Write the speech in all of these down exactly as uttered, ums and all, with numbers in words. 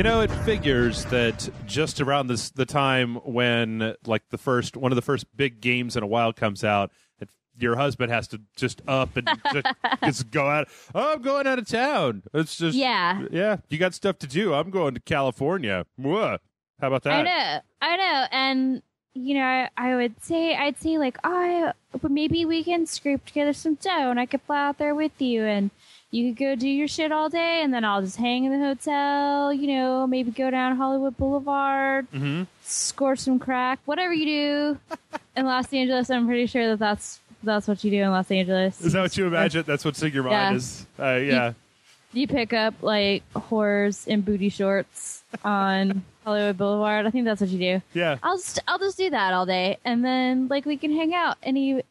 You know, it figures that just around this the time when like the first one of the first big games in a while comes out, it, your husband has to just up and just, just go out. Oh, I'm going out of town. It's just yeah, yeah. You got stuff to do. I'm going to California. How about that? I know, I know, and you know, I would say I'd say like, oh, but maybe we can scrape together some dough, and I could fly out there with you, and you could go do your shit all day, and then I'll just hang in the hotel, you know, maybe go down Hollywood Boulevard, mm-hmm. score some crack, whatever you do in Los Angeles. I'm pretty sure that that's, that's what you do in Los Angeles. Is that what you imagine? That's what's in your mind yeah. is, uh, yeah. You, you pick up, like, whores in booty shorts on Hollywood Boulevard. I think that's what you do. Yeah. I'll just, I'll just do that all day, and then, like, we can hang out. And he,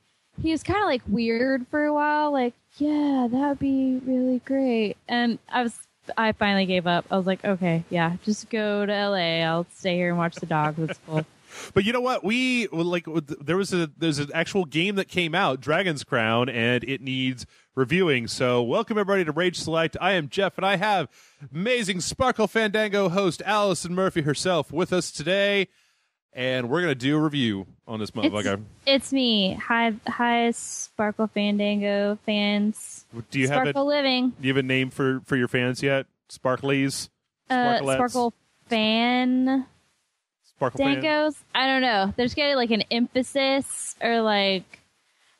he was kind of, like, weird for a while, like, yeah, that would be really great. And I was, I finally gave up. I was like, okay, yeah, just go to L A. I'll stay here and watch the dogs. That's cool. But you know what? We like there was a there's an actual game that came out, Dragon's Crown, and it needs reviewing. So welcome everybody to Rage Select. I am Jeff, and I have amazing Sparkle Fandango host Allison Murphy herself with us today, and we're gonna do a review on this motherfucker. It's, it's me. Hi, hi, Sparkle Fandango fans. Do you Sparkle have a, living? Do you have a name for, for your fans yet? Sparklies, uh, Sparkle fan, Sparkle Fandangos. I don't know. There's gotta be like an emphasis or like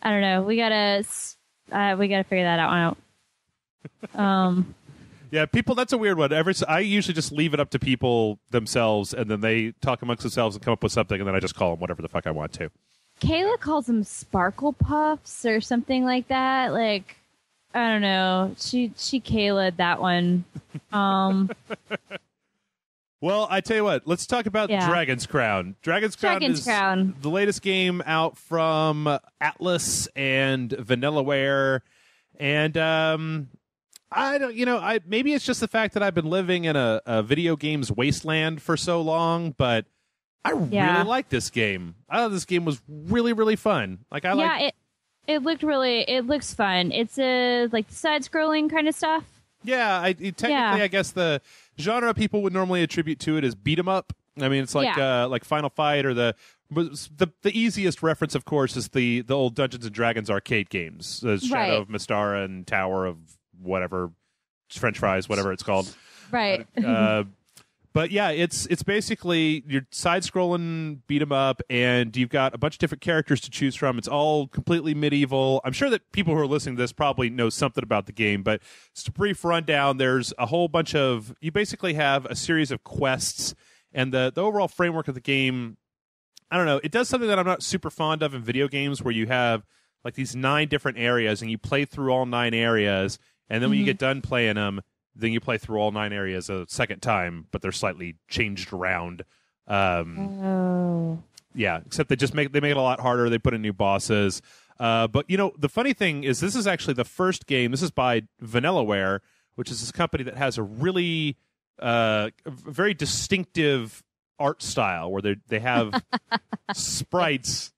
I don't know. We gotta uh, we gotta figure that out. Um. Yeah, people, that's a weird one. Every, I usually just leave it up to people themselves, and then they talk amongst themselves and come up with something, and then I just call them whatever the fuck I want to. Kayla calls them Sparkle Puffs or something like that. Like, I don't know. She she Kayla'd that one. Um, well, I tell you what. Let's talk about yeah. Dragon's Crown. Dragon's Crown Dragon's is Crown. the latest game out from Atlus and Vanillaware, and... um. I don't, you know, I maybe it's just the fact that I've been living in a, a video games wasteland for so long, but I yeah. really like this game. I thought this game was really, really fun. Like I yeah, like, it. It looked really, it looks fun. It's a like side-scrolling kind of stuff. Yeah, I technically, yeah. I guess the genre people would normally attribute to it is beat 'em up. I mean, it's like yeah. uh, like Final Fight or the. The the easiest reference, of course, is the the old Dungeons and Dragons arcade games, uh, Shadow right. of Mystara and Tower of. Whatever, French fries, whatever it's called, right? Uh, but yeah, it's it's basically you're side scrolling, beat 'em up, and you've got a bunch of different characters to choose from. It's all completely medieval. I'm sure that people who are listening to this probably know something about the game, but just a brief rundown. There's a whole bunch of you basically have a series of quests, and the the overall framework of the game. I don't know. It does something that I'm not super fond of in video games, where you have like these nine different areas, and you play through all nine areas. And then when mm-hmm. you get done playing them, then you play through all nine areas a second time, but they're slightly changed around. Um, oh. Yeah, except they just make they make it a lot harder. They put in new bosses. Uh, but, you know, the funny thing is this is actually the first game. This is by Vanillaware, which is this company that has a really uh, very distinctive art style where they they have sprites.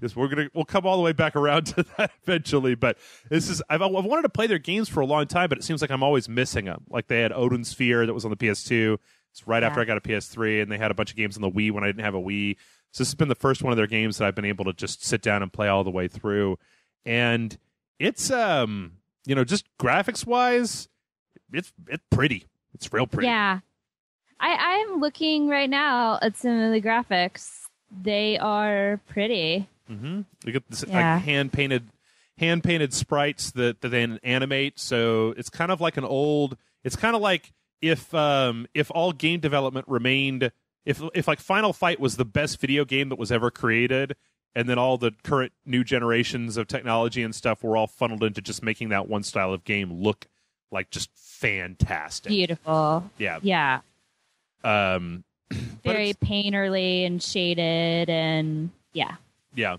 Yes, we're gonna we'll come all the way back around to that eventually. But this is I've, I've wanted to play their games for a long time, but it seems like I'm always missing them. Like they had Odin Sphere that was on the P S two. It's right yeah. after I got a P S three, and they had a bunch of games on the Wii when I didn't have a Wii. So this has been the first one of their games that I've been able to just sit down and play all the way through. And it's um you know just graphics wise, it's it's pretty. It's real pretty. Yeah, I I'm looking right now at some of the graphics. They are pretty. Mm-hmm. You get this, yeah. like, hand painted, hand painted sprites that, that they animate. So it's kind of like an old. It's kind of like if um if all game development remained if if like Final Fight was the best video game that was ever created, and then all the current new generations of technology and stuff were all funneled into just making that one style of game look like just fantastic, beautiful. Yeah, yeah. Um. Very painterly and shaded and yeah. Yeah.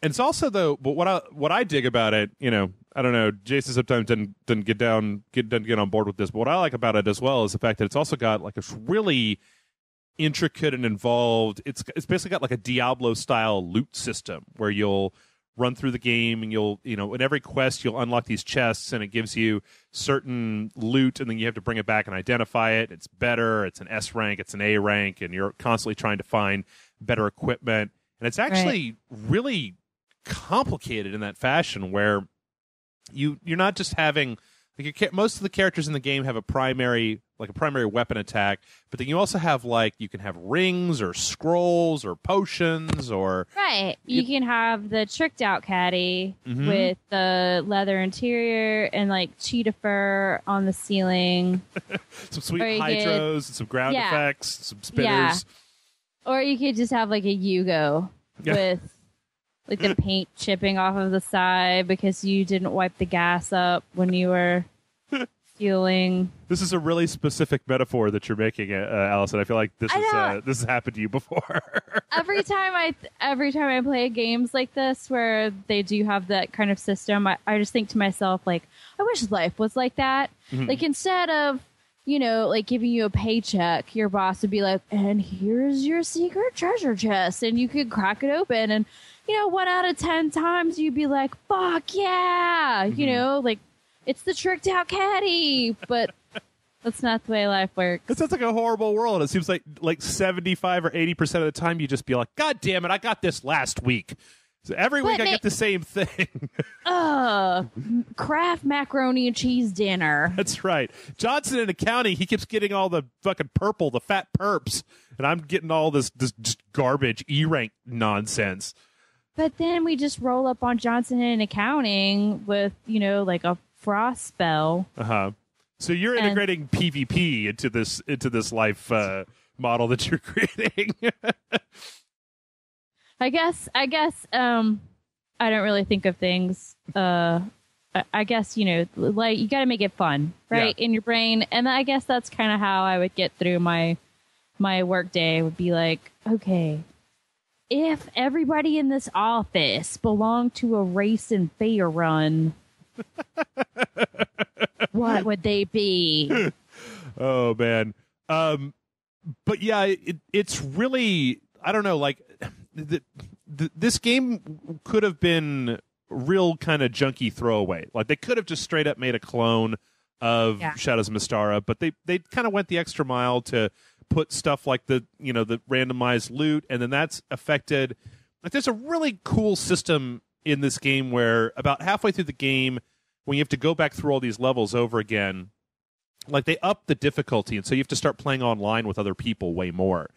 And it's also though but what I what I dig about it, you know, I don't know, Jason sometimes didn't didn't get down get didn't get on board with this, but what I like about it as well is the fact that it's also got like a really intricate and involved it's it's basically got like a Diablo style loot system where you'll run through the game, and you'll, you know, in every quest you'll unlock these chests, and it gives you certain loot, and then you have to bring it back and identify it. It's better. It's an S rank. It's an A rank, and you're constantly trying to find better equipment. And it's actually right. really complicated in that fashion, where you you're not just having like your, most of the characters in the game have a primary like a primary weapon attack, but then you also have like you can have rings or scrolls or potions or right. You, you can have the tricked out caddy mm-hmm. with the leather interior and like cheetah fur on the ceiling, some sweet hydros, could, and some ground yeah. effects, some spinners, yeah. or you could just have like a Yugo yeah. with. Like the paint chipping off of the side because you didn't wipe the gas up when you were fueling. This is a really specific metaphor that you're making, uh, Allison. I feel like this is uh, this has happened to you before. every time I th- every time I play games like this where they do have that kind of system, I, I just think to myself, like, I wish life was like that. Mm-hmm. Like instead of, you know, like giving you a paycheck, your boss would be like, and here's your secret treasure chest, and you could crack it open and. You know, one out of ten times you'd be like, fuck yeah. Mm-hmm. You know, like, it's the tricked out caddy. But that's not the way life works. It sounds like a horrible world. It seems like like seventy-five or eighty percent of the time you just be like, God damn it, I got this last week. So every but week ma- I get the same thing. Ugh. Kraft macaroni and cheese dinner. That's right. Johnson in accounting, he keeps getting all the fucking purple, the fat perps. And I'm getting all this, this just garbage E-rank nonsense. But then we just roll up on Johnson in accounting with, you know, like a frost spell. Uh huh. So you're and integrating PvP into this into this life uh, model that you're creating. I guess. I guess. Um, I don't really think of things. Uh, I, I guess you know, like you got to make it fun, right, yeah. in your brain. And I guess that's kind of how I would get through my my workday. Would be like, okay. If everybody in this office belonged to a race in Faerun, what would they be? Oh, man. Um, but, yeah, it, it's really, I don't know, like, the, the, this game could have been real kind of junky throwaway. Like, they could have just straight up made a clone of yeah. Shadows of Mystara, but they, they kind of went the extra mile to... put stuff like the you know the randomized loot, and then that's affected. Like there's a really cool system in this game where about halfway through the game, when you have to go back through all these levels over again, like they up the difficulty, and so you have to start playing online with other people way more.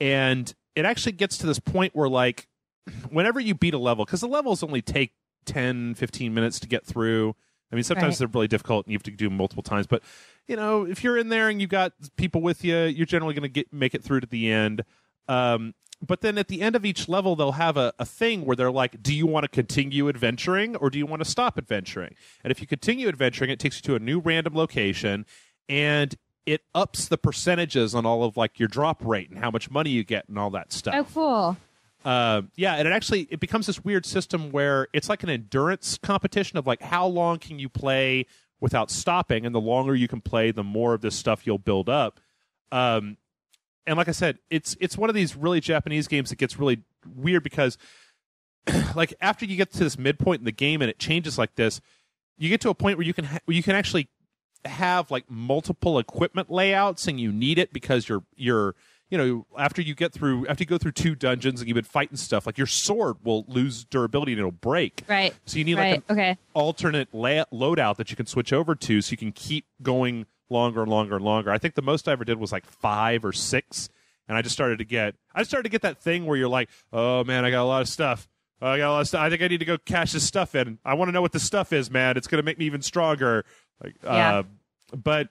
And it actually gets to this point where like whenever you beat a level, because the levels only take ten, fifteen minutes to get through. I mean, sometimes right. they're really difficult and you have to do them multiple times. But, you know, if you're in there and you've got people with you, you're generally going to get make it through to the end. Um, but then at the end of each level, they'll have a, a thing where they're like, do you want to continue adventuring or do you want to stop adventuring? And if you continue adventuring, it takes you to a new random location and it ups the percentages on all of like your drop rate and how much money you get and all that stuff. Oh, cool. Uh, yeah, and it actually it becomes this weird system where it's like an endurance competition of like how long can you play without stopping, and the longer you can play, the more of this stuff you'll build up. Um, and like I said, it's it's one of these really Japanese games that gets really weird because like after you get to this midpoint in the game and it changes like this, you get to a point where you can ha- where you can actually have like multiple equipment layouts, and you need it because you're you're you know, after you get through, after you go through two dungeons and you've been fighting stuff, like your sword will lose durability and it'll break. Right. So you need right. like an okay. alternate lay- loadout that you can switch over to, so you can keep going longer and longer and longer. I think the most I ever did was like five or six, and I just started to get, I started to get that thing where you're like, oh man, I got a lot of stuff. I got a lot of stuff. I think I need to go cash this stuff in. I want to know what this stuff is, man. It's going to make me even stronger. Like, yeah. uh, but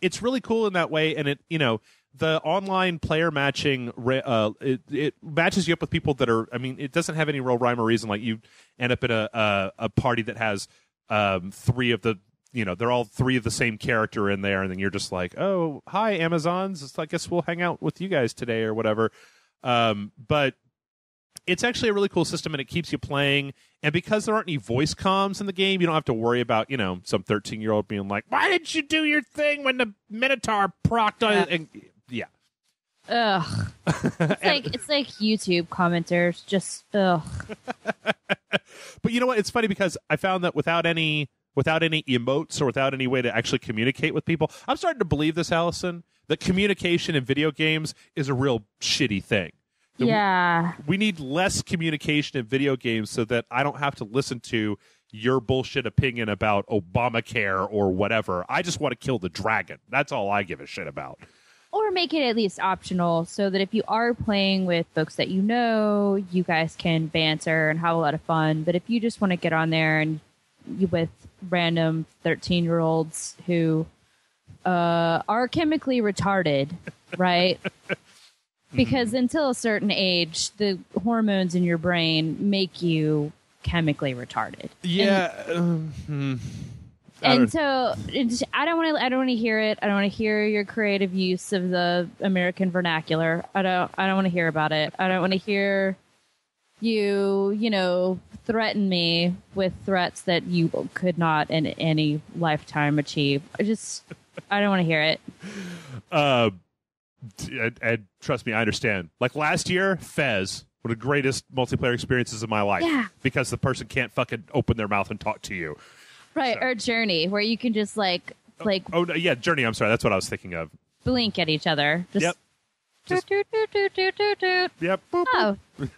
it's really cool in that way, and it, you know. The online player matching, uh, it, it matches you up with people that are, I mean, it doesn't have any real rhyme or reason. Like you end up in a a, a party that has um, three of the, you know, they're all three of the same character in there. And then you're just like, oh, hi, Amazons. It's, I guess we'll hang out with you guys today or whatever. Um, but it's actually a really cool system, and it keeps you playing. And because there aren't any voice comms in the game, you don't have to worry about, you know, some thirteen-year-old being like, why didn't you do your thing when the Minotaur procked on it? Yeah. Ugh. It's like it's like YouTube commenters, just ugh. But you know what? It's funny because I found that without any without any emotes or without any way to actually communicate with people, I'm starting to believe this, Allison, that communication in video games is a real shitty thing. That yeah. We, we need less communication in video games so that I don't have to listen to your bullshit opinion about Obamacare or whatever. I just want to kill the dragon. That's all I give a shit about. Or make it at least optional so that if you are playing with folks that you know, you guys can banter and have a lot of fun. But if you just want to get on there and you with random thirteen-year-olds who uh, are chemically retarded, right? Because until a certain age, the hormones in your brain make you chemically retarded. Yeah. And, um, and so it's, I don't want to. I don't want to hear it. I don't want to hear your creative use of the American vernacular. I don't. I don't want to hear about it. I don't want to hear you. You know, threaten me with threats that you could not in any lifetime achieve. I just. I don't want to hear it. Uh, and, and trust me, I understand. Like last year, Fez. One of the greatest multiplayer experiences of my life. Yeah. Because the person can't fucking open their mouth and talk to you. Right, so. Or Journey, where you can just like... Oh, like oh no, yeah, Journey, I'm sorry, that's what I was thinking of. Blink at each other. Just yep. Just, doot, doot, doot, doot, doot, doot. Yep. Boop, oh. Boop.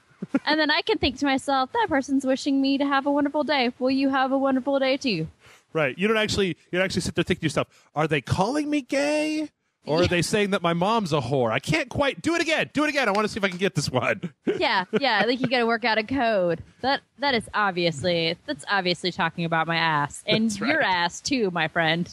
And then I can think to myself, that person's wishing me to have a wonderful day. Will you have a wonderful day too? Right, you don't actually you don't actually sit there thinking to yourself, are they calling me gay? Or are yeah. they saying that my mom's a whore? I can't quite do it again. Do it again. I want to see if I can get this one. Yeah, yeah. Like you got to work out a code. That that is obviously that's obviously talking about my ass and that's right. Your ass too, my friend.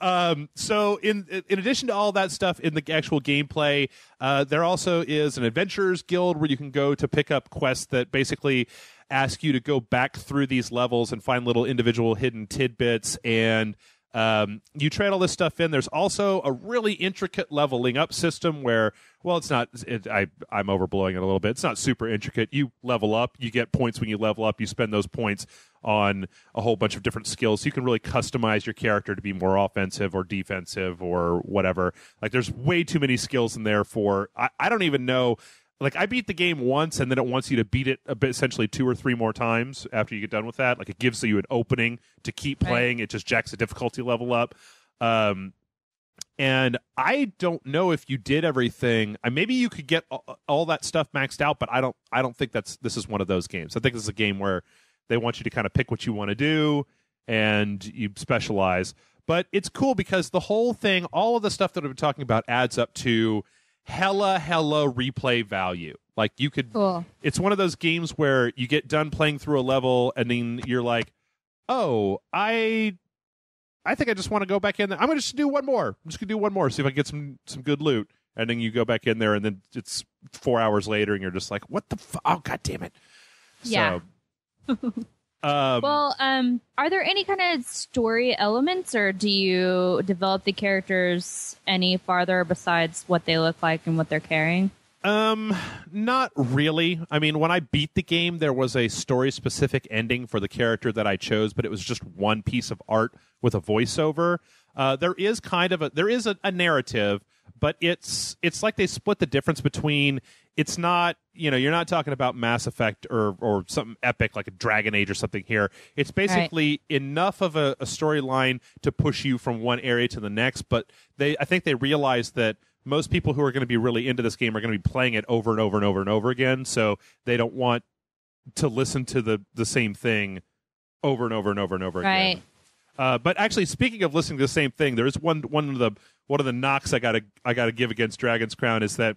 um. So in in addition to all that stuff in the actual gameplay, uh, there also is an Adventurers Guild where you can go to pick up quests that basically ask you to go back through these levels and find little individual hidden tidbits and. Um, you trade all this stuff in. There's also a really intricate leveling up system where, well, it's not, it, I, I'm overblowing it a little bit. It's not super intricate. You level up, you get points when you level up, you spend those points on a whole bunch of different skills. You can really customize your character to be more offensive or defensive or whatever. Like there's way too many skills in there for, I, I don't even know. Like I beat the game once and then it wants you to beat it a bit, essentially two or three more times after you get done with that. Like it gives you an opening to keep playing. Right. It just jacks the difficulty level up. Um, and I don't know if you did everything. Uh, maybe you could get all, all that stuff maxed out, but I don't I don't think that's this is one of those games. I think this is a game where they want you to kind of pick what you want to do and you specialize. But it's cool because the whole thing, all of the stuff that I've been talking about adds up to hella hella replay value. Like you could cool. It's one of those games where you get done playing through a level and then you're like, oh, i i think I just want to go back in there. I'm gonna just do one more i'm just gonna do one more see if I can get some some good loot. And then you go back in there and then it's four hours later and you're just like, what the fu- oh god damn it. Yeah. So, um, well um are there any kind of story elements, or do you develop the characters any farther besides what they look like and what they're carrying? Um not really. I mean, when I beat the game, there was a story specific ending for the character that I chose, but it was just one piece of art with a voiceover. Uh there is kind of a there is a, a narrative, but it's it's like they split the difference between it's not, you know, you're not talking about Mass Effect or or something epic like a Dragon Age or something here. It's basically right. enough of a, a storyline to push you from one area to the next. But they, I think they realize that most people who are going to be really into this game are going to be playing it over and over and over and over again. So they don't want to listen to the, the same thing over and over and over and over right. again. Uh, but actually, speaking of listening to the same thing, there is one one of the one of the knocks I gotta I gotta give against Dragon's Crown is that.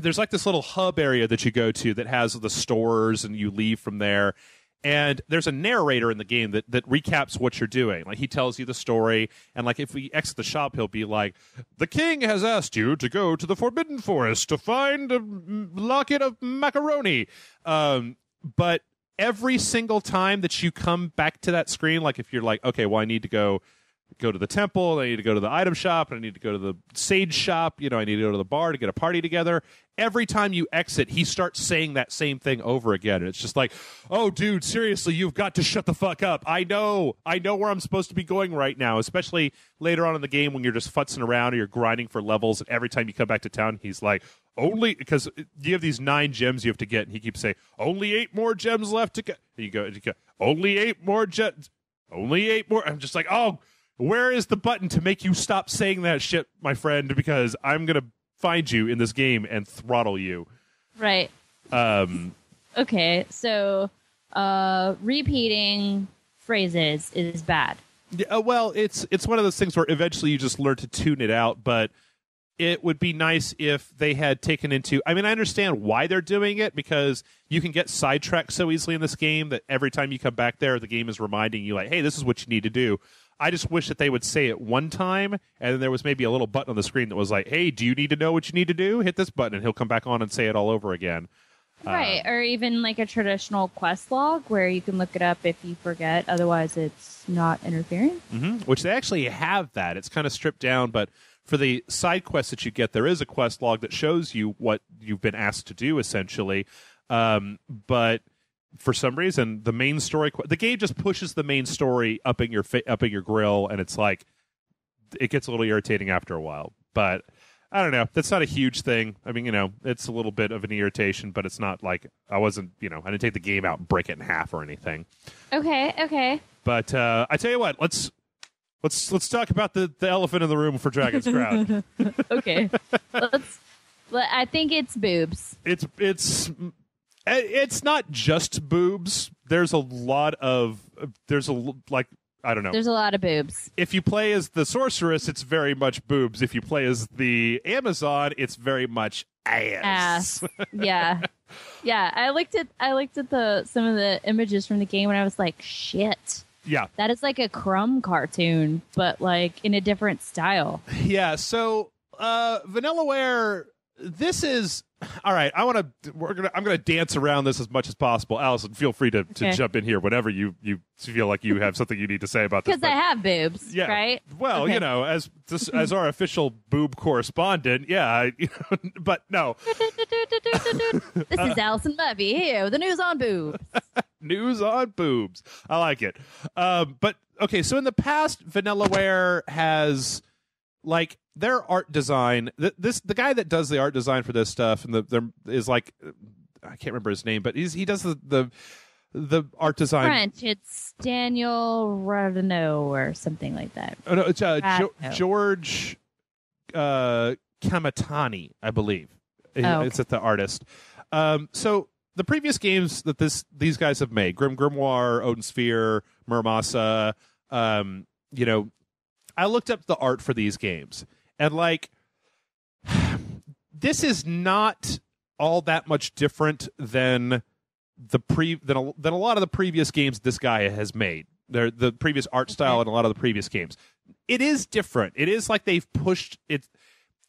There's like this little hub area that you go to that has the stores and you leave from there. And there's a narrator in the game that, that recaps what you're doing. Like he tells you the story. And like if we exit the shop, he'll be like, the king has asked you to go to the Forbidden Forest to find a locket of macaroni. Um, but every single time that you come back to that screen, like if you're like, okay, well, I need to go go to the temple, I need to go to the item shop, and I need to go to the sage shop, you know, I need to go to the bar to get a party together. Every time you exit, he starts saying that same thing over again. And it's just like, oh, dude, seriously, you've got to shut the fuck up. I know. I know where I'm supposed to be going right now, especially later on in the game when you're just futzing around or you're grinding for levels. And every time you come back to town, he's like, only, because you have these nine gems you have to get. And he keeps saying, only eight more gems left to get. You go, you go, only eight more gems. Only eight more. I'm just like, oh, where is the button to make you stop saying that shit, my friend? Because I'm going to find you in this game and throttle you. Right. Um, okay, so uh, repeating phrases is bad. Yeah, well, it's it's one of those things where eventually you just learn to tune it out, but it would be nice if they had taken into... I mean, I understand why they're doing it, because you can get sidetracked so easily in this game that every time you come back there, the game is reminding you, like, hey, this is what you need to do. I just wish that they would say it one time, and then there was maybe a little button on the screen that was like, hey, do you need to know what you need to do? Hit this button, and he'll come back on and say it all over again. Right, uh, or even like a traditional quest log where you can look it up if you forget. Otherwise, it's not interfering. Mm-hmm. Which they actually have that. It's kind of stripped down, but for the side quests that you get, there is a quest log that shows you what you've been asked to do, essentially. Um, but... for some reason, the main story, the game just pushes the main story up in your fa- up in your grill, and it's like it gets a little irritating after a while. But I don't know. That's not a huge thing. I mean, you know, it's a little bit of an irritation, but it's not like I wasn't, you know, I didn't take the game out and break it in half or anything. Okay, okay. But uh, I tell you what, let's let's let's talk about the, the elephant in the room for Dragon's Crown. Okay, let's. I think it's boobs. It's it's. It's not just boobs. There's a lot of, there's a, like, I don't know. There's a lot of boobs. If you play as the sorceress, it's very much boobs. If you play as the Amazon, it's very much ass. Ass. Yeah. Yeah. I looked at, I looked at the, some of the images from the game and I was like, shit. Yeah. That is like a Crumb cartoon, but like in a different style. Yeah. So, uh, Vanillaware, this is, all right, I want to. We're gonna. I'm gonna dance around this as much as possible. Allison, feel free to, to okay. jump in here whenever you, you feel like you have something you need to say about this. Because I have boobs, yeah, right? Well, okay. You know, as this, as our official boob correspondent, yeah. I, you know, but no, this is uh, Allison Murphy here with the news on boobs. News on boobs. I like it. Um, but okay, so in the past, Vanillaware has like. Their art design, th- this the guy that does the art design for this stuff, and the there is like, I can't remember his name, but he's, he does the, the the art design. French, it's Daniel Ravenot or something like that. Oh no, it's uh, jo- George uh, Kamatani, I believe. Oh, okay. It's at the artist. Um, so the previous games that this these guys have made, Grim Grimoire, Odin Sphere, Muramasa, um, you know, I looked up the art for these games. And, like, this is not all that much different than the pre than a, than a lot of the previous games this guy has made. They're, the previous art style and a lot of the previous games. It is different. It is like they've pushed it.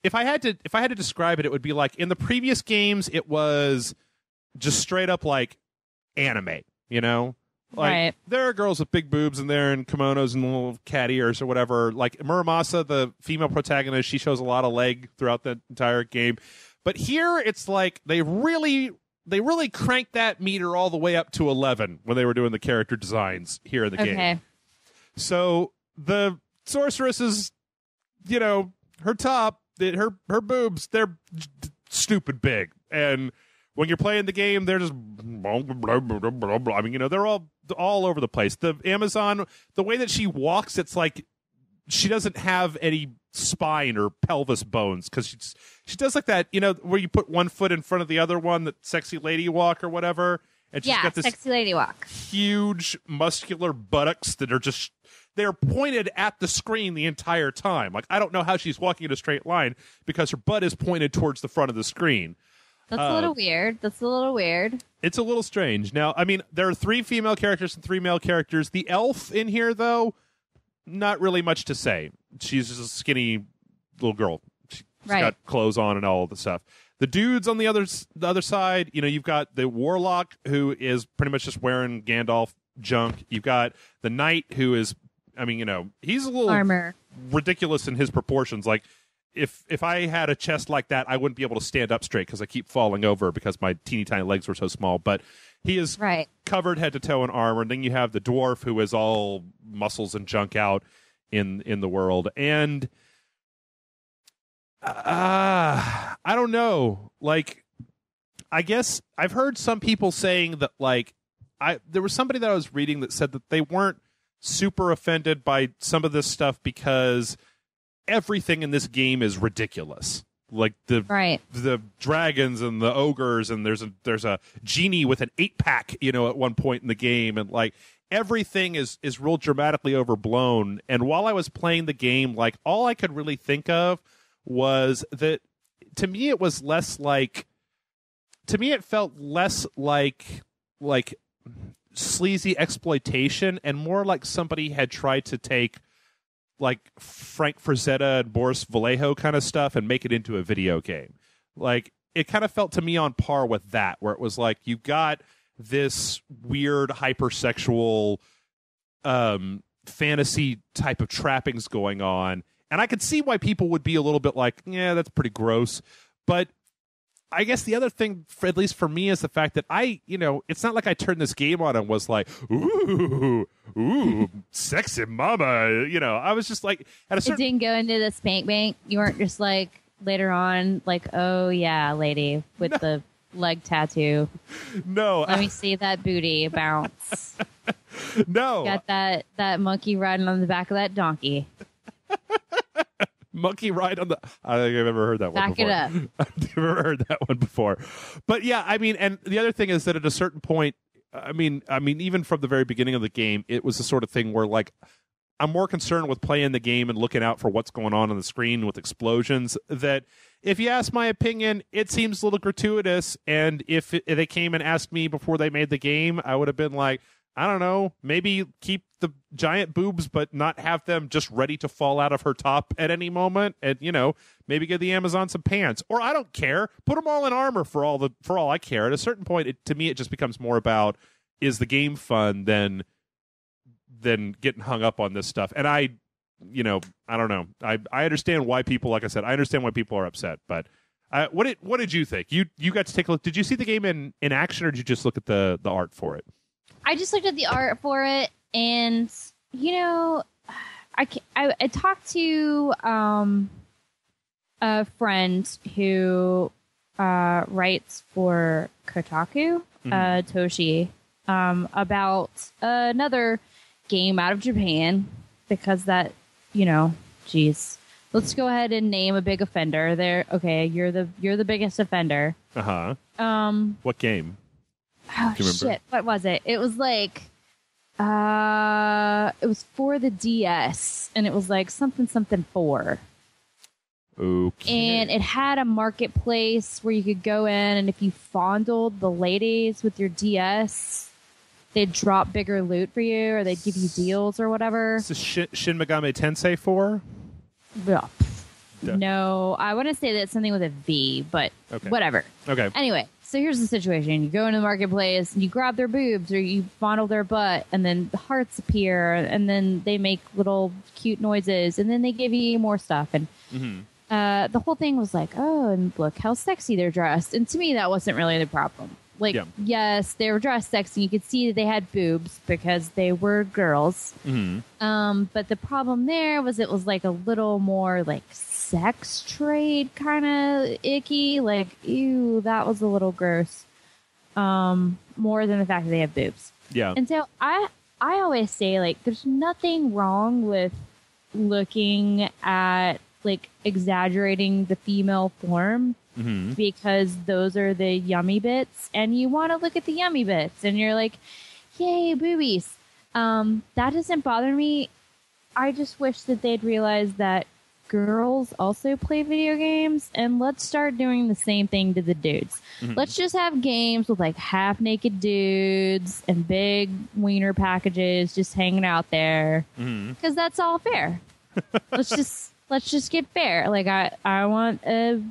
If I had to, if I had to describe it, it would be like in the previous games, it was just straight up like anime, you know? Like, right. There are girls with big boobs in there and kimonos and little cat ears or whatever. Like, Muramasa, the female protagonist, she shows a lot of leg throughout the entire game. But here, it's like they really they really cranked that meter all the way up to eleven when they were doing the character designs here in the okay. game. So, the sorceress is, you know, her top, her, her boobs, they're stupid big. And when you're playing the game, they're just blah, blah, blah, blah, blah. I mean, you know, they're all all over the place. The Amazon, the way that she walks, it's like she doesn't have any spine or pelvis bones because she she does like that, you know, where you put one foot in front of the other one, that sexy lady walk or whatever, and she's yeah, got this sexy lady walk. Huge muscular buttocks that are just they're pointed at the screen the entire time. Like I don't know how she's walking in a straight line because her butt is pointed towards the front of the screen. That's uh, a little weird. That's a little weird. It's a little strange. Now, I mean, there are three female characters and three male characters. The elf in here, though, not really much to say. She's just a skinny little girl. She's right. got clothes on and all of the stuff. The dudes on the other, the other side, you know, you've got the warlock who is pretty much just wearing Gandalf junk. You've got the knight who is I mean, you know, he's a little armor. ridiculous in his proportions. Like, if if I had a chest like that, I wouldn't be able to stand up straight because I keep falling over because my teeny tiny legs were so small. But he is right. covered head to toe in armor. And then you have the dwarf who is all muscles and junk out in in the world. And uh, I don't know. Like, I guess I've heard some people saying that, like, I there was somebody that I was reading that said that they weren't super offended by some of this stuff because everything in this game is ridiculous. Like the right. the dragons and the ogres, and there's a there's a genie with an eight pack, you know, at one point in the game, and like everything is is real dramatically overblown. And while I was playing the game, like all I could really think of was that to me it was less like to me it felt less like like sleazy exploitation and more like somebody had tried to take like Frank Frazetta and Boris Vallejo kind of stuff and make it into a video game. Like it kind of felt to me on par with that, where it was like you got this weird hypersexual um fantasy type of trappings going on, and I could see why people would be a little bit like, yeah, that's pretty gross. But I guess the other thing, for, at least for me, is the fact that I, you know, it's not like I turned this game on and was like, ooh, ooh, sexy mama. You know, I was just like, at a certain. It didn't go into the spank bank. You weren't just like later on, like, oh yeah, lady with no. the leg tattoo. No, let I... me see that booty bounce. No, got that that monkey riding on the back of that donkey. Monkey ride on the. I think I've ever heard that Back one before. Back it up. I've never heard that one before. But yeah, I mean, and the other thing is that at a certain point, I mean, I mean, even from the very beginning of the game, it was the sort of thing where like I'm more concerned with playing the game and looking out for what's going on on the screen with explosions. That if you ask my opinion, it seems a little gratuitous. And if, it, if they came and asked me before they made the game, I would have been like, I don't know, maybe keep the giant boobs but not have them just ready to fall out of her top at any moment, and you know, maybe give the Amazon some pants, or I don't care, put them all in armor for all the for all I care. At a certain point, it, to me, it just becomes more about is the game fun than than getting hung up on this stuff. And I, you know, I don't know. I I understand why people, like I said, I understand why people are upset. But I, what did what did you think? You you got to take a look. Did you see the game in, in action, or did you just look at the the art for it? I just looked at the art for it, and, you know, I, I, I talked to um, a friend who uh, writes for Kotaku, mm-hmm. uh, Toshi, um, about uh, another game out of Japan, because that, you know, geez, let's go ahead and name a big offender there. Okay, you're the you're the biggest offender. Uh-huh. Um, what game? Oh, shit. What was it? It was like, uh, it was for the D S, and it was like something, something four. Okay. And it had a marketplace where you could go in, and if you fondled the ladies with your D S, they'd drop bigger loot for you, or they'd give you deals or whatever. So Shin Megami Tensei four? Yeah. Duh. No, I want to say that it's something with a V, but okay. Whatever. Okay. Anyway. So here's the situation. You go into the marketplace and you grab their boobs, or you fondle their butt, and then the hearts appear, and then they make little cute noises, and then they give you more stuff. And mm-hmm. uh, the whole thing was like, oh, and look how sexy they're dressed. And to me, that wasn't really the problem. Like, yeah. Yes, they were dressed sexy. You could see that they had boobs because they were girls. Mm-hmm. Um, but the problem there was it was like a little more like sex trade kind of icky, like ew, that was a little gross, um more than the fact that they have boobs. Yeah. And so i i always say, like, there's nothing wrong with looking at, like, exaggerating the female form, mm-hmm. because those are the yummy bits, and you want to look at the yummy bits, and you're like, yay, boobies. Um that doesn't bother me. I just wish that they'd realize that girls also play video games, and let's start doing the same thing to the dudes. Mm-hmm. Let's just have games with like half naked dudes and big wiener packages just hanging out there, because mm-hmm. that's all fair. let's just let's just get fair. Like, I I want a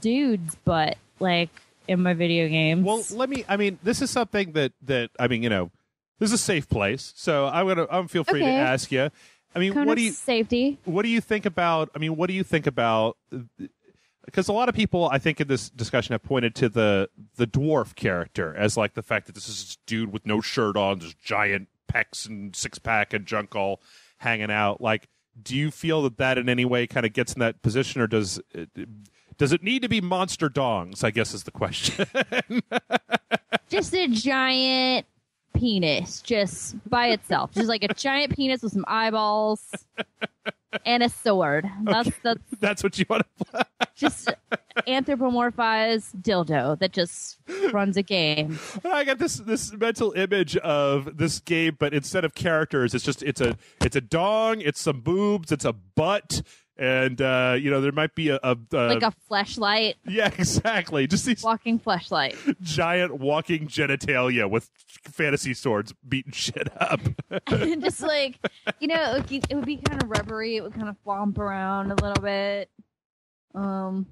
dude's butt like in my video games. Well, let me. I mean, this is something that that I mean, you know, this is a safe place, so I'm gonna I'm feel free okay. to ask you. I mean, what do you safety? What do you think about? I mean, what do you think about? Because a lot of people, I think, in this discussion have pointed to the the dwarf character as like the fact that this is this dude with no shirt on, this giant pecs and six pack and junk all hanging out. Like, do you feel that that in any way kind of gets in that position, or does it, does it need to be monster dongs? I guess is the question. Just a giant penis, just by itself, just like a giant penis with some eyeballs and a sword. That's okay. that's, that's what you want to play. Just anthropomorphized dildo that just runs a game. I got this this mental image of this game, but instead of characters, it's just it's a it's a dong, it's some boobs, it's a butt. And, uh, you know, there might be a... a, a like a fleshlight. Yeah, exactly. Just these... Walking fleshlight. Giant walking genitalia with fantasy swords beating shit up. Just like, you know, it would be kind of rubbery. It would kind of flomp around a little bit. Um,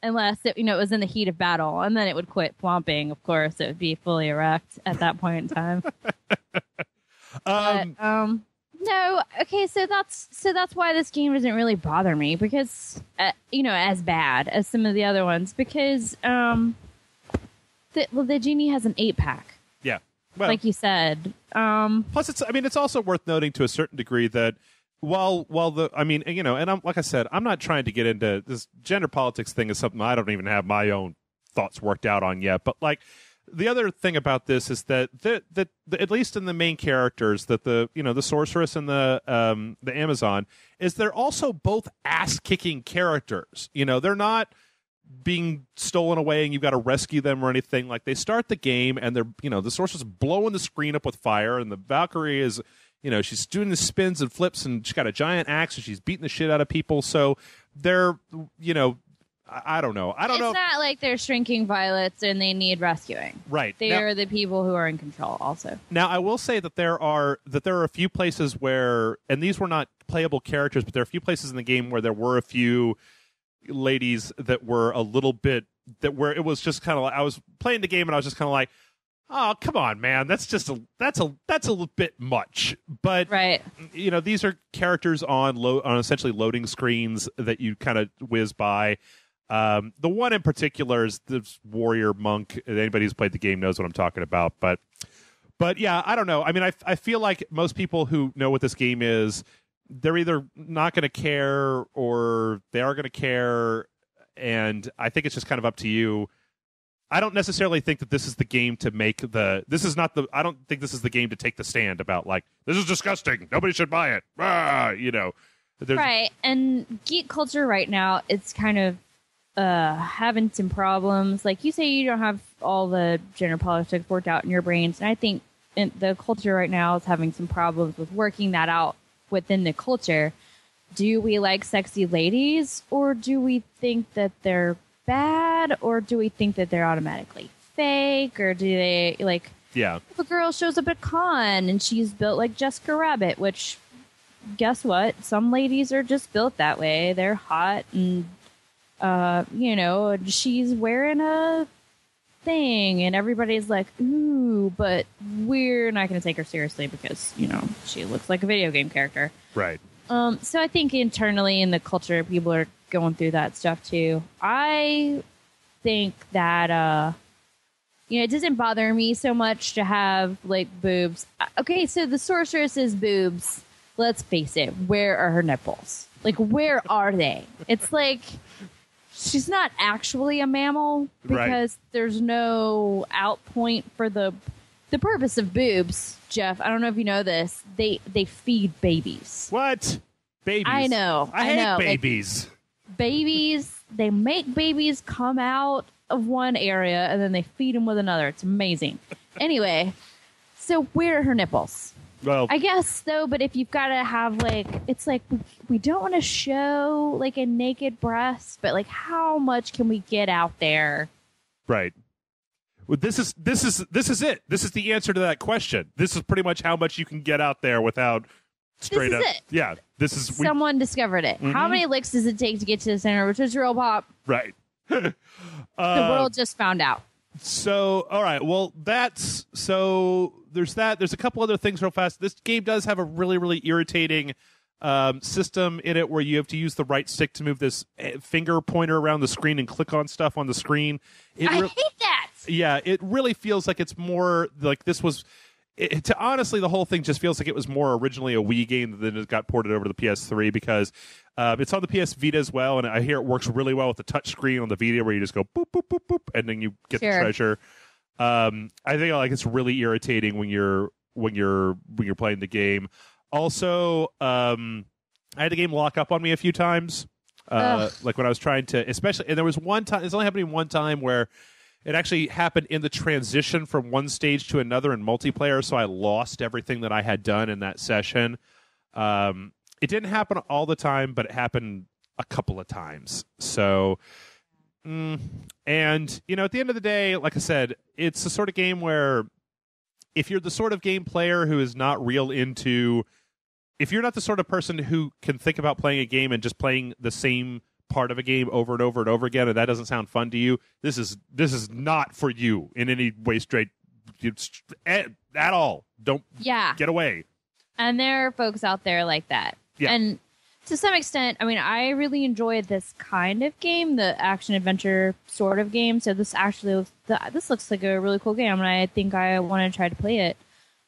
unless, it, you know, it was in the heat of battle. And then it would quit flomping, of course. It would be fully erect at that point in time. um... But, um No, okay, so that's so that's why this game doesn't really bother me, because uh, you know, as bad as some of the other ones, because um, the, well, the Genie has an eight pack. Yeah, well, like you said. Um, plus, it's I mean, it's also worth noting to a certain degree that while while the I mean, you know, and I'm like I said, I'm not trying to get into this gender politics thing is something I don't even have my own thoughts worked out on yet, but like. The other thing about this is that that that at least in the main characters, that the you know the sorceress and the um the Amazon, is they're also both ass kicking characters. You know, they're not being stolen away and you've got to rescue them or anything. Like, they start the game and they're you know the sorceress is blowing the screen up with fire, and the Valkyrie is you know she's doing the spins and flips, and she's got a giant axe and she's beating the shit out of people. So they're you know. I don't know. I don't it's know. It's not like they're shrinking violets and they need rescuing. Right. They now, are the people who are in control also. Now, I will say that there are that there are a few places where, and these were not playable characters, but there are a few places in the game where there were a few ladies that were a little bit, that where it was just kind of like, I was playing the game and I was just kind of like, oh, come on, man. That's just a that's a that's a little bit much. But right. you know, these are characters on lo- on essentially loading screens that you kind of whiz by. Um, the one in particular is this warrior monk. Anybody who's played the game knows what I'm talking about. But, but yeah, I don't know. I mean, I I feel like most people who know what this game is, they're either not going to care or they are going to care. And I think it's just kind of up to you. I don't necessarily think that this is the game to make the. This is not the. I don't think this is the game to take the stand about like this is disgusting. Nobody should buy it. Ah, you know, there's... right? And geek culture right now, it's kind of. Uh, having some problems. Like you say, you don't have all the gender politics worked out in your brains, and I think in the culture right now is having some problems with working that out within the culture. Do we like sexy ladies, or do we think that they're bad, or do we think that they're automatically fake, or do they like? Yeah. If a girl shows up at con and she's built like Jessica Rabbit, which guess what? Some ladies are just built that way. They're hot and. Uh, you know, she's wearing a thing, and everybody's like, ooh, but we're not going to take her seriously because, you know, she looks like a video game character. Right. Um, so I think internally in the culture, people are going through that stuff, too. I think that, uh, you know, it doesn't bother me so much to have, like, boobs. Okay, so the sorceress's boobs, let's face it, where are her nipples? Like, where are they? It's like... She's not actually a mammal because right. there's no out point for the the purpose of boobs, Jeff. I don't know if you know this. They they feed babies. What? Babies. I know. I, I hate know. babies. Like, babies. They make babies come out of one area and then they feed them with another. It's amazing. Anyway, so where are her nipples? Well, I guess, though, but if you've got to have, like, it's like we, we don't want to show, like, a naked breast, but, like, how much can we get out there? Right. Well, this is this is this is it. This is the answer to that question. This is pretty much how much you can get out there without straight this up. Is it. Yeah. This is we, someone discovered it. Mm-hmm. How many licks does it take to get to the center, which is real pop? Right. uh, the world just found out. So, all right. Well, that's so there's that. There's a couple other things real fast. This game does have a really, really irritating um, system in it where you have to use the right stick to move this finger pointer around the screen and click on stuff on the screen. It I re- hate that. Yeah, it really feels like it's more like this was... It, to honestly, the whole thing just feels like it was more originally a Wii game than it got ported over to the P S three, because uh, it's on the P S Vita as well, and I hear it works really well with the touch screen on the Vita where you just go boop, boop, boop, boop, and then you get sure. the treasure. Um, I think like it's really irritating when you're when you're when you're playing the game. Also, um, I had the game lock up on me a few times, uh, like when I was trying to, especially, and there was one time. It's only happening one time where. It actually happened in the transition from one stage to another in multiplayer, so I lost everything that I had done in that session. Um, it didn't happen all the time, but it happened a couple of times. So, mm, and, you know, at the end of the day, like I said, it's the sort of game where if you're the sort of game player who is not real into... If you're not the sort of person who can think about playing a game and just playing the same part of a game over and over and over again, and that doesn't sound fun to you, this is this is not for you in any way, straight at, at all. Don't yeah. get away. And there are folks out there like that. Yeah. And to some extent, I mean, I really enjoy this kind of game, the action adventure sort of game. So this actually looks, this looks like a really cool game, and I think I want to try to play it.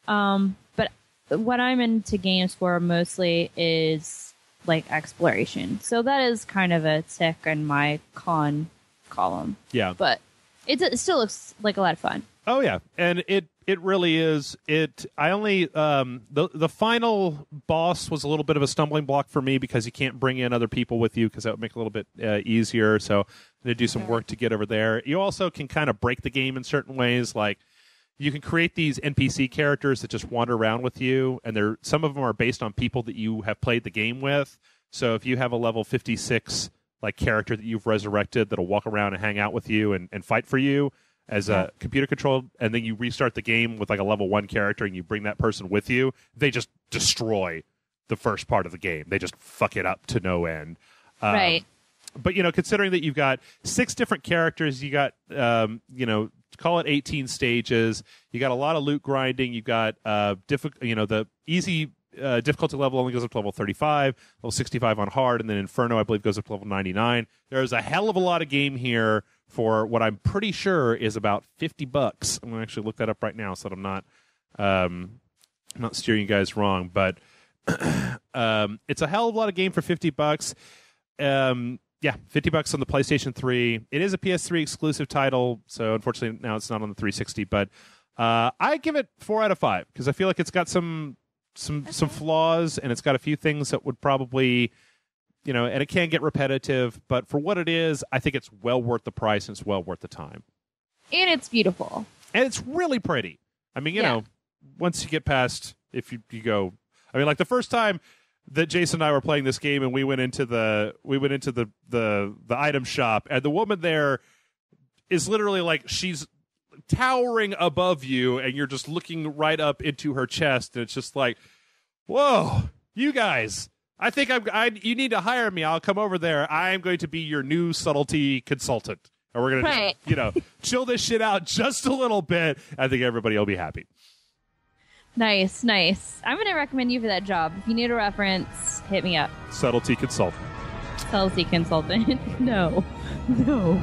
Um, but what I'm into games for mostly is like exploration, so that is kind of a tick in my con column. Yeah, but it, it still looks like a lot of fun. Oh yeah, and it it really is. It I only um, the the final boss was a little bit of a stumbling block for me because you can't bring in other people with you because that would make it a little bit uh, easier. So I'm gonna do some work to get over there. You also can kind of break the game in certain ways, like. You can create these N P C characters that just wander around with you, and they're some of them are based on people that you have played the game with. So if you have a level fifty-six like character that you've resurrected that'll walk around and hang out with you and, and fight for you as yeah. a computer controlled, and then you restart the game with like a level one character and you bring that person with you, they just destroy the first part of the game. They just fuck it up to no end. Um, right. But, you know, considering that you've got six different characters, you got, um, you know, call it eighteen stages. You got a lot of loot grinding. You got uh, difficult. You know, the easy uh, difficulty level only goes up to level thirty-five, level sixty-five on hard, and then Inferno, I believe, goes up to level ninety-nine. There's a hell of a lot of game here for what I'm pretty sure is about fifty bucks. I'm gonna actually look that up right now so that I'm not, um, I'm not steering you guys wrong. But um, it's a hell of a lot of game for fifty bucks. Um, Yeah, fifty bucks on the PlayStation three. It is a P S three exclusive title, so unfortunately now it's not on the three sixty, but uh, I give it four out of five because I feel like it's got some some okay. some flaws, and it's got a few things that would probably, you know, and it can get repetitive, but for what it is, I think it's well worth the price and it's well worth the time. And it's beautiful. And it's really pretty. I mean, you yeah. know, once you get past, if you, you go, I mean, like the first time that Jason and I were playing this game, and we went into the we went into the, the the item shop, and the woman there is literally like she's towering above you, and you're just looking right up into her chest, and it's just like, whoa, you guys! I think I'm. I, you need to hire me. I'll come over there. I'm going to be your new subtlety consultant, and we're gonna right. just, you know chill this shit out just a little bit. I think everybody will be happy. Nice, nice. I'm going to recommend you for that job. If you need a reference, hit me up. Subtlety Consultant. Subtlety Consultant. No. No.